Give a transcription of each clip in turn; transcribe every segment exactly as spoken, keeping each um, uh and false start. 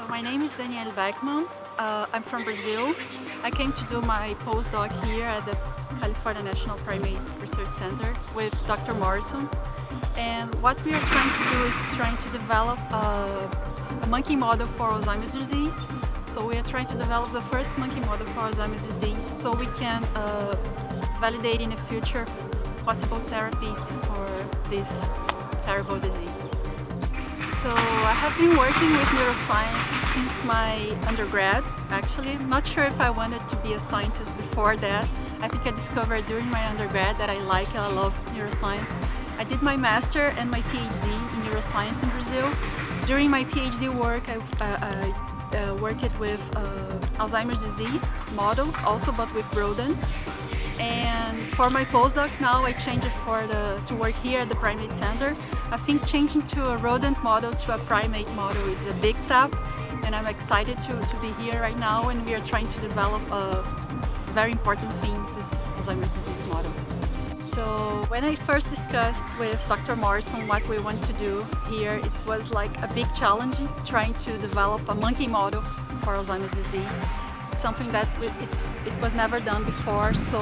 So my name is Danielle Beckman. Uh, I'm from Brazil. I came to do my postdoc here at the California National Primate Research Center with Doctor Morrison. And what we are trying to do is trying to develop a, a monkey model for Alzheimer's disease. So we are trying to develop the first monkey model for Alzheimer's disease so we can uh, validate in the future possible therapies for this terrible disease. So I have been working with neuroscience since my undergrad, actually. I'm not sure if I wanted to be a scientist before that. I think I discovered during my undergrad that I like and I love neuroscience. I did my master and my PhD in neuroscience in Brazil. During my PhD work, I, uh, I uh, worked with uh, Alzheimer's disease models, also but with rodents. And for my postdoc now, I changed it for the, to work here at the Primate Center. I think changing to a rodent model to a primate model is a big step, and I'm excited to, to be here right now, and we are trying to develop a very important thing, this Alzheimer's disease model. So when I first discussed with Doctor Morrison what we want to do here, it was like a big challenge trying to develop a monkey model for Alzheimer's disease. Something that it's, it was never done before, so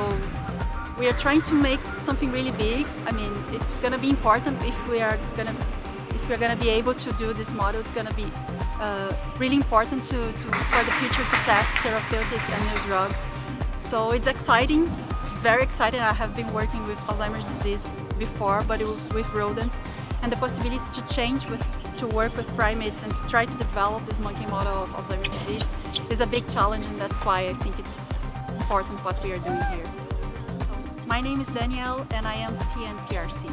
we are trying to make something really big. I mean, it's going to be important if we are going to if we're going to be able to do this model. It's going to be uh, really important to, to for the future to test therapeutic and new drugs. So it's exciting. It's very exciting. I have been working with Alzheimer's disease before, but with rodents, and the possibility to change with to work with primates and to try to develop this monkey model of Alzheimer's disease is a big challenge, and that's why I think it's important what we are doing here. So, my name is Danielle and I am C N P R C.